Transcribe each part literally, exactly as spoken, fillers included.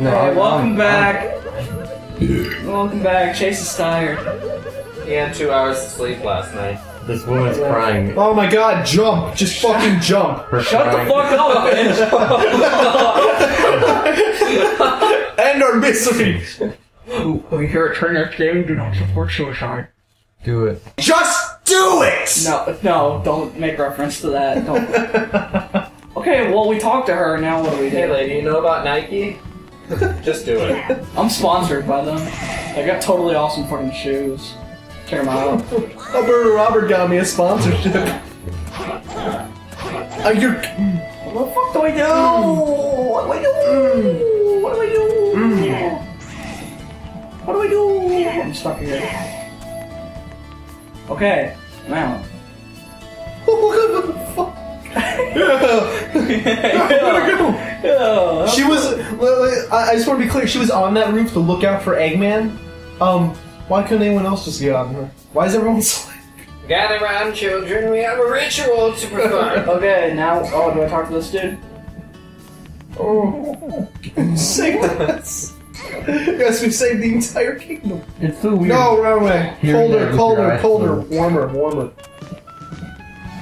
No, hey, I'm, welcome I'm, back. I'm... Welcome back. Chase is tired. He had two hours of sleep last night. This woman's crying. Oh my god, jump! Just fucking jump! Her Shut crying. the fuck up, bitch! End our mystery! We here at Trainwreck Gaming do not support suicide. Do it. Just do it! No, no, don't make reference to that. Don't. Okay, well, we talked to her, now what do we do? Hey, lady, you know about Nike? Just do it. I'm sponsored by them. They got totally awesome fucking shoes. Check them out. Robert, Robert got me a sponsorship. Are you... What the fuck do I do? Mm. What do I do? Mm. What do I do? Mm. Yeah. What do I do? I'm stuck here. Okay, now. What the fuck? Yeah. Yeah. She was... I just want to be clear, she was on that roof to look out for Eggman. Um... Why couldn't anyone else just get on her? Why is everyone asleep? Gather round, children. We have a ritual to perform. Okay, now. Oh, do I talk to this dude? Oh, save us! Yes, we saved the entire kingdom. It's so weird. No, wrong way. Colder, colder, colder, warmer, warmer.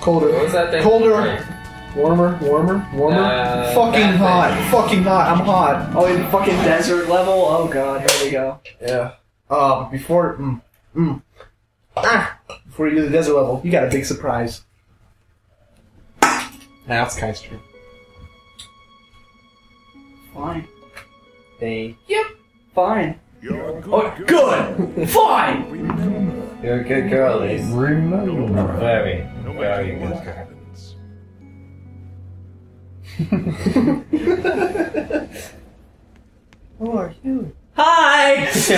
Colder. What was that thing? Colder. Warmer, warmer, warmer. Uh, fucking hot, thing. fucking hot. I'm hot. Oh, in fucking desert level. Oh god, here we go. Yeah. Uh, before, mm, mm, ah, before you do the desert level, you got a big surprise. Nah, that's kind of true. Fine. Thank you. Fine. You're a good, oh, good. good. Fine. Remember. You're a good girl, ladies. Remember. Very, very good girl. Who are you? Hi! It's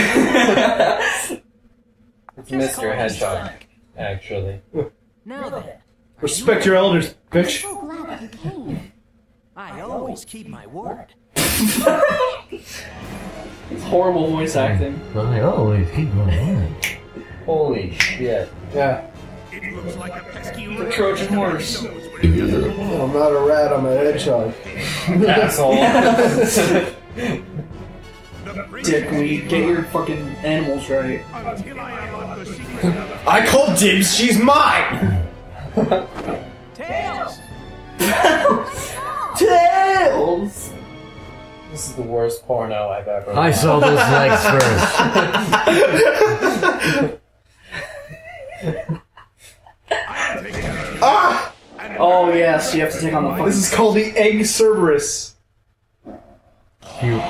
Just Mister Hedgehog, actually. Now then, respect your elders, bitch. I'm so glad that you came. I always keep my word. It's horrible voice acting. I always keep my word. Holy shit. Yeah. It looks like a pesky little Trojan horse. I'm not a rat, I'm a hedgehog. Asshole. Dickweed, get your fucking animals right. I call dibs, she's mine! Tails! Tails! This is the worst porno I've ever I had. saw those legs first. Ah! Oh yes, you have to take on the fight. This is called the Egg Cerberus. You.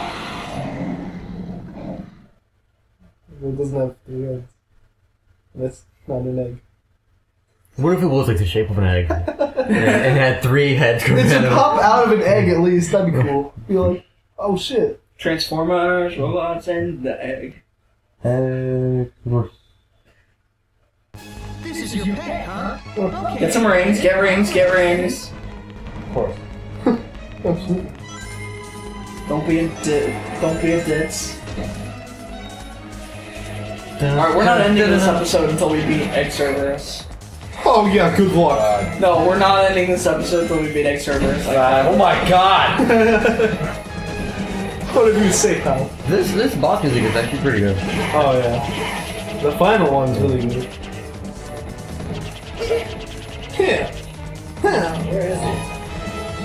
It doesn't have three legs. That's not an egg. What if it was like the shape of an egg? and, and had three heads coming out of it? It should pop out of an egg at least, that'd be cool. Be like, oh shit. Transformers, robots, and the egg. Egg. This is your pet, huh? Okay. Get some rings, get rings, get rings. Of course. Absolutely. Don't be a dit. Don't be a ditz. Alright, we're not ending this episode until we beat Egg Cerberus. Oh yeah, good luck. Uh, no, we're not ending this episode until we beat Egg Cerberus. Like uh, oh my god! What did you say, pal? This, this boss music is actually pretty good. Oh yeah. The final one's really good. Yeah. Huh. Where is he?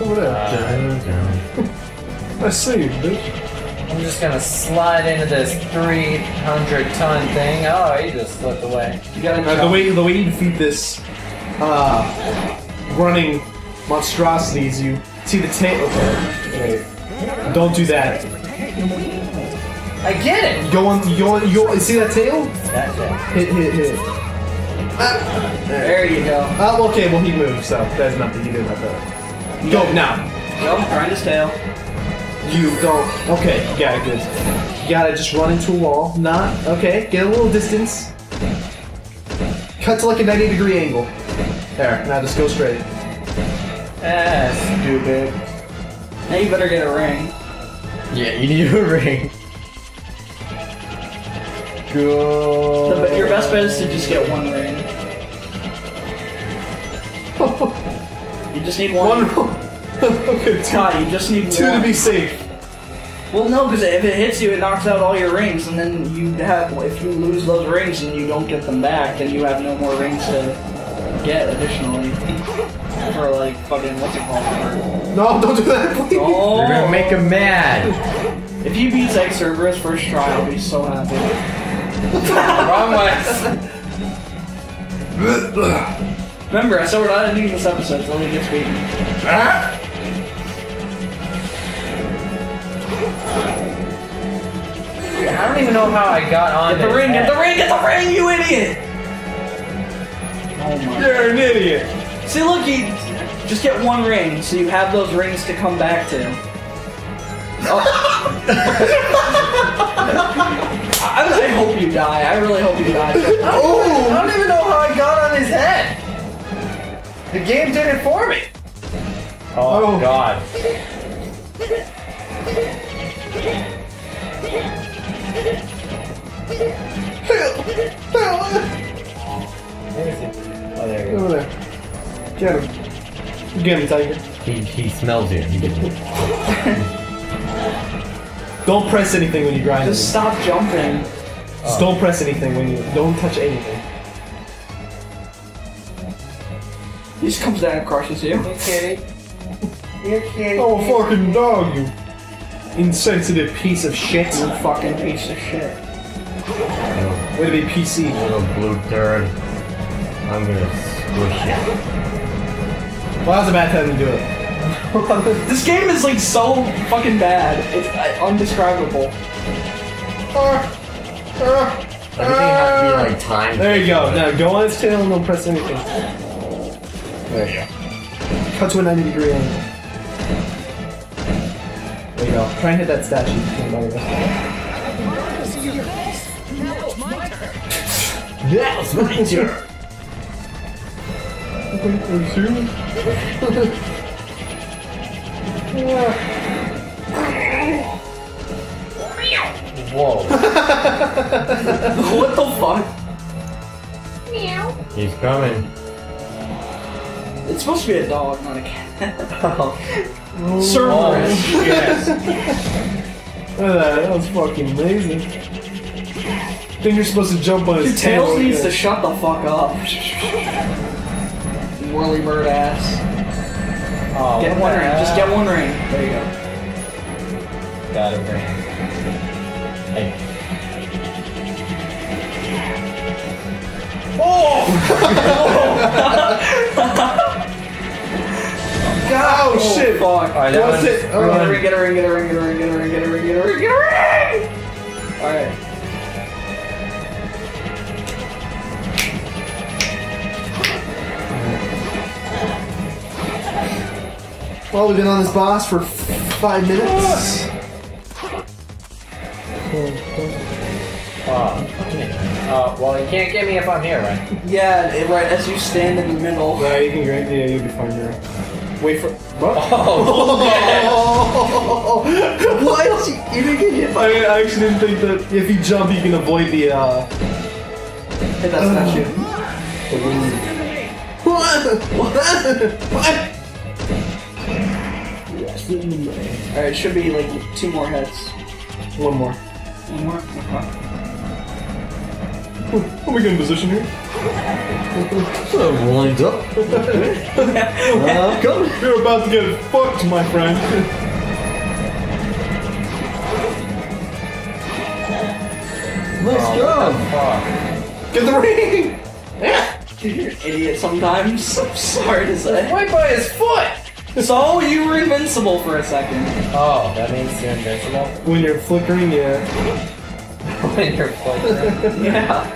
Over there. Uh, I see you, bitch. I'm just gonna slide into this three hundred ton thing. Oh, he just slipped away. You gotta uh, the way the way you defeat this uh, running monstrosity is you see the tail. Okay, wait. Don't do that. I get it. Go on. Go on. Go on. See that tail? That's it. Hit, hit, hit. Ah, there you go. Oh, okay. Well, he moved, so there's nothing you did about that. Go yeah. now. Go find his tail. You go, okay, yeah, good. You gotta just run into a wall, not, okay, get a little distance. Cut to like a ninety degree angle. There, now just go straight. Ah, stupid. Now you better get a ring. Yeah, you need a ring. Go. So, but your best bet is to just get one ring. You just need one. One. Okay, Scott, you just need two one. to be safe. Well, no, because if it hits you, it knocks out all your rings, and then you have, if you lose those rings and you don't get them back, then you have no more rings to get additionally. For, like, fucking, what's it called? No, don't do that, please! Oh. You're gonna make him mad! If he beats Egg Cerberus first try, I'll be so happy. Wrong way! Remember, I said we're not ending this episode, so let me get beaten. Ah! I don't even know how I got on Get the ring, head. get the ring, get the ring, you idiot! Oh my You're God. an idiot! See, look, you just get one ring, so you have those rings to come back to. Oh. I, I hope you die. I really hope you die. I don't, oh. I don't even know how I got on his head. The game did it for me. Oh, oh. God. Where is it? Oh, there he is. Over there. Get him. Get him, Tiger. He, he smells you. Don't press anything when you grind. Just anything. Stop jumping. Oh. Just don't press anything when you... Don't touch anything. He just comes down and crushes you. You're kidding. You're kidding. Oh, fucking dog, you insensitive piece of shit. You fucking piece of shit. Way to be P C. Little blue turd. I'm gonna squish it. Well, that was a bad time to do it. This game is, like, so fucking bad. It's uh, undescribable. Uh, uh, Everything has to be, like, timed. There you go. Now, go on his tail and don't press anything. There you go. Cut to a ninety degree angle. There you go. Try and hit that statue. That was my turn! Are you serious? Whoa. What the fuck? Meow. He's coming. It's supposed to be a dog, not a cat. Oh. Cerberus. Oh, yes. Look at that, that was fucking amazing. I think you're supposed to jump on his Dude, tail. Tails needs to shut the fuck up. Whirly bird ass. Oh, get one ring, just get one ring. There you go. Got it, man. Hey. Oh! God, oh shit! Fuck. Alright, that was it. Get a ring, get a ring, get a ring, get a ring, get a ring, get a ring, get a ring, get a ring! Alright. Well, we've been on this boss for five minutes. Uh, uh, well, you can't get me if I'm here, right? Yeah, right, as you stand in the middle. Yeah, you can grab me, yeah, you'll be fine here. Wait for what? Oh! Oh. What? You didn't get hit by it. I actually didn't think that if you jump, you can avoid the. uh... Hit that statue. What? What? What? All right, it should be like two more heads. One more. One more. Okay. Are we good in position here? So wind up. uh, come. You're about to get fucked, my friend. Let's oh, go. Get the ring. Yeah. You're an idiot sometimes. I'm sorry to say. Right by his foot. So you were invincible for a second. Oh, that means you're invincible. When you're flickering, yeah. When you're flickering, yeah.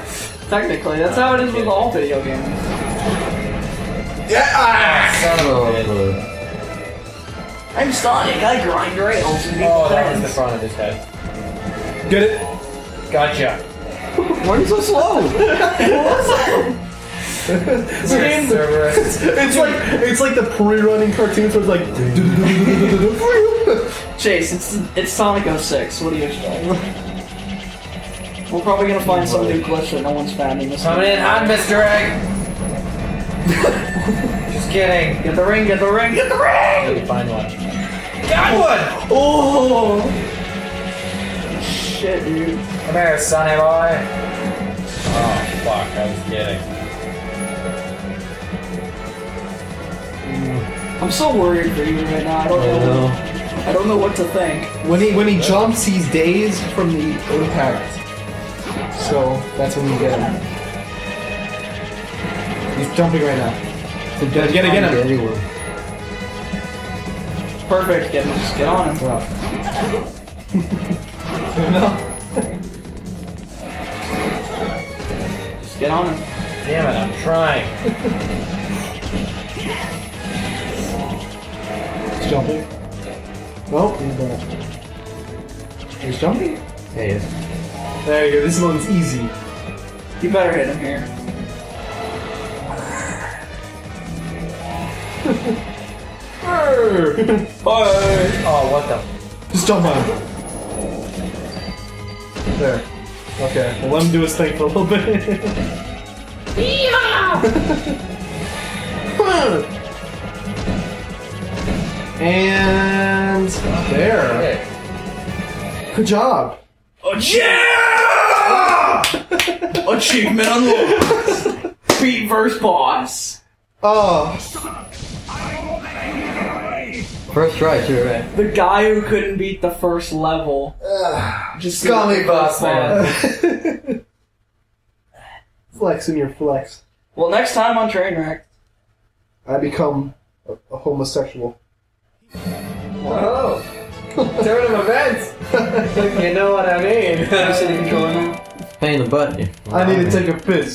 Technically, that's how it is with all video games. Yeah! Ah, son of a bitch. I'm Sonic, I grind rails. Oh, that was the front of his head. Get it? Gotcha. Why are you so slow? What was that? It's, it's like it's like the pre-running cartoons where it's like Chase, it's it's Sonic oh six, what do you expect? We're probably gonna find some new glitch that no one's found in this. Coming in hot, Mister Egg! Just kidding. Get the ring, get the ring, get the ring! Find one. Got one! Oh! shit, dude. Come here, sonny boy. Oh, fuck. I was kidding. I'm so worried for you right now. I don't I know. know. I don't know what to think. When he when he jumps, he's dazed from the impact. So, that's when you get him. He's jumping right now. So, just get him. Perfect. Get him. Just get on him. Wow. No. Just get on him. Damn it, I'm trying. He's jumping. Well, he's going. He's jumping? Yeah, he is. There you go, this one's easy. You better hit him here. Oh, what the? Just jump on him. There. Okay, well, let him do his thing for a little bit. And there. Okay. Good job. Achieve yeah! Achievement unlocked. Beat first boss. Oh. First try, too, right? The guy who couldn't beat the first level. Ugh, just scummy boss, man. Flexing your flex. Well, next time on Trainwreck, I become a, a homosexual. Whoa! Turn of events. You know what I mean? I'm sitting going. Pain in the butt. I need to take a piss.